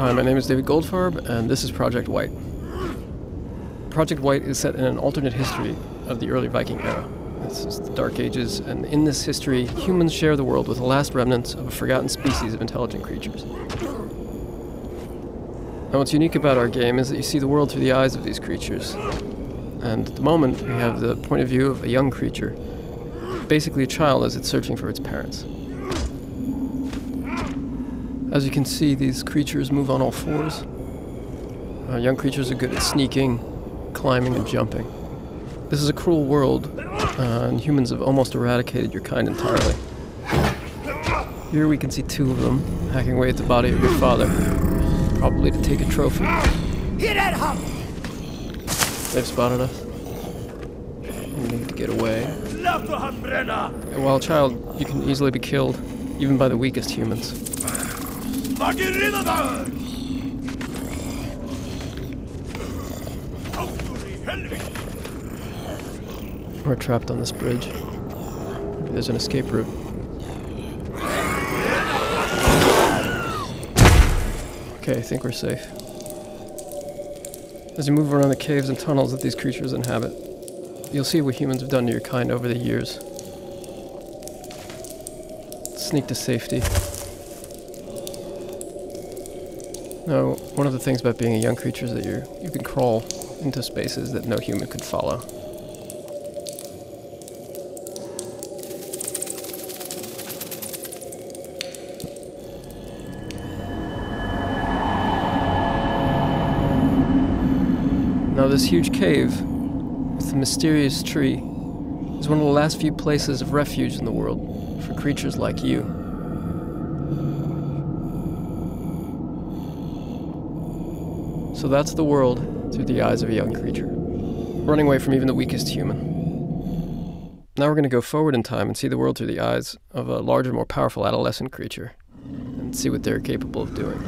Hi, my name is David Goldfarb, and this is Project Wight. Project Wight is set in an alternate history of the early Viking era. This is the Dark Ages, and in this history, humans share the world with the last remnants of a forgotten species of intelligent creatures. Now, what's unique about our game is that you see the world through the eyes of these creatures. And at the moment, we have the point of view of a young creature, basically a child as it's searching for its parents. As you can see, these creatures move on all fours. Young creatures are good at sneaking, climbing, and jumping. This is a cruel world, and humans have almost eradicated your kind entirely. Here we can see two of them hacking away at the body of your father, probably to take a trophy. Hear that hump! They've spotted us. We need to get away. And while a child, you can easily be killed, even by the weakest humans. We're trapped on this bridge. Maybe there's an escape route. Okay, I think we're safe. As you move around the caves and tunnels that these creatures inhabit, you'll see what humans have done to your kind over the years. Sneak to safety. Now, one of the things about being a young creature is that you can crawl into spaces that no human could follow. Now, this huge cave with the mysterious tree is one of the last few places of refuge in the world for creatures like you. So that's the world through the eyes of a young creature, running away from even the weakest human. Now we're going to go forward in time and see the world through the eyes of a larger, more powerful adolescent creature, and see what they're capable of doing.